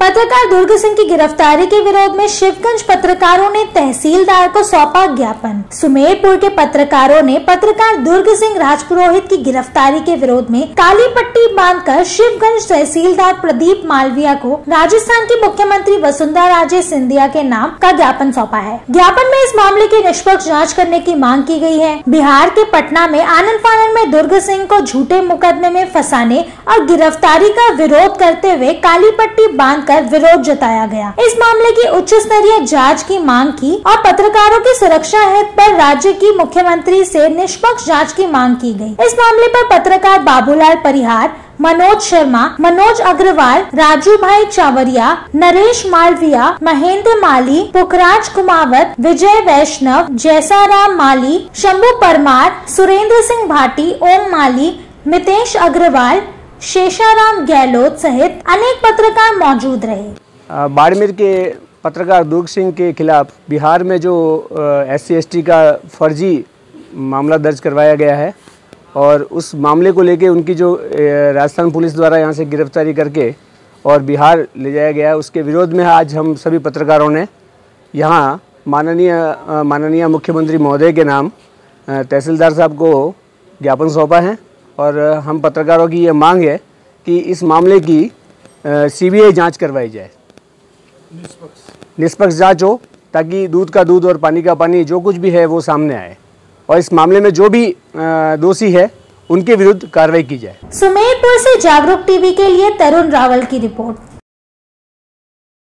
पत्रकार दुर्ग सिंह की गिरफ्तारी के विरोध में शिवगंज पत्रकारों ने तहसीलदार को सौंपा ज्ञापन। सुमेरपुर के पत्रकारों ने पत्रकार दुर्ग सिंह राजपुरोहित की गिरफ्तारी के विरोध में काली पट्टी बांधकर शिवगंज तहसीलदार प्रदीप मालविया को राजस्थान की मुख्यमंत्री वसुंधरा राजे सिंधिया के नाम का ज्ञापन सौंपा है। ज्ञापन में इस मामले की निष्पक्ष जाँच करने की मांग की गयी है। बिहार के पटना में आनन फानन में दुर्ग सिंह को झूठे मुकदमे में फंसाने और गिरफ्तारी का विरोध करते हुए काली पट्टी बांध विरोध जताया गया। इस मामले की उच्च स्तरीय जांच की मांग की और पत्रकारों की सुरक्षा हित पर राज्य की मुख्यमंत्री से निष्पक्ष जांच की मांग की गई। इस मामले पर पत्रकार बाबूलाल परिहार, मनोज शर्मा, मनोज अग्रवाल, राजू भाई चावरिया, नरेश मालविया, महेंद्र माली, पुखराज कुमावत, विजय वैष्णव, जैसा राम माली, शंभु परमार, सुरेंद्र सिंह भाटी, ओम माली, मितेश अग्रवाल, शेषाराम गहलोत सहित अनेक पत्रकार मौजूद रहे। बाड़मेर के पत्रकार दुर्ग सिंह के खिलाफ बिहार में जो SC/ST का फर्जी मामला दर्ज करवाया गया है और उस मामले को लेके उनकी जो राजस्थान पुलिस द्वारा यहां से गिरफ्तारी करके और बिहार ले जाया गया है, उसके विरोध में आज हम सभी पत्रकारों ने यहाँ माननीय मुख्यमंत्री महोदय के नाम तहसीलदार साहब को ज्ञापन सौंपा है। और हम पत्रकारों की ये मांग है कि इस मामले की CBI जांच करवाई जाए, निष्पक्ष जांच हो ताकि दूध का दूध और पानी का पानी जो कुछ भी है वो सामने आए और इस मामले में जो भी दोषी है उनके विरुद्ध कार्रवाई की जाए। सुमेरपुर से जागरूक टीवी के लिए तरुण रावल की रिपोर्ट।